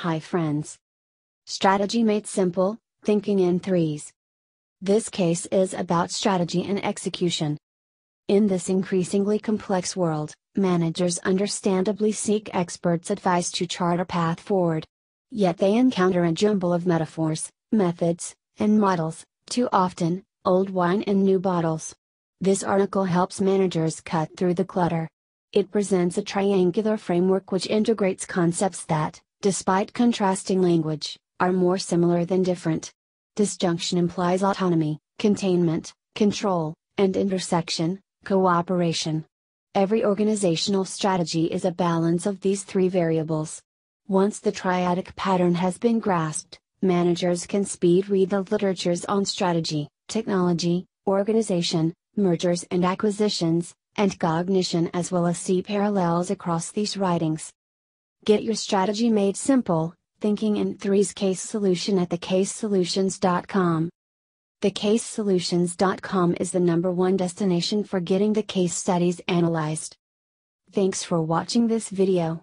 Hi friends. Strategy Made Simple, Thinking in Threes. This case is about strategy and execution. In this increasingly complex world, managers understandably seek experts' advice to chart a path forward. Yet they encounter a jumble of metaphors, methods, and models, too often, old wine in new bottles. This article helps managers cut through the clutter. It presents a triangular framework which integrates concepts that, despite contrasting language, are more similar than different. Disjunction implies autonomy, containment, control, and intersection, cooperation. Every organizational strategy is a balance of these three variables. Once the triadic pattern has been grasped, managers can speed read the literatures on strategy, technology, organization, mergers and acquisitions, and cognition, as well as see parallels across these writings. Get your Strategy Made Simple, Thinking in Threes case solution at TheCaseSolutions.com. TheCaseSolutions.com is the #1 destination for getting the case studies analyzed. Thanks for watching this video.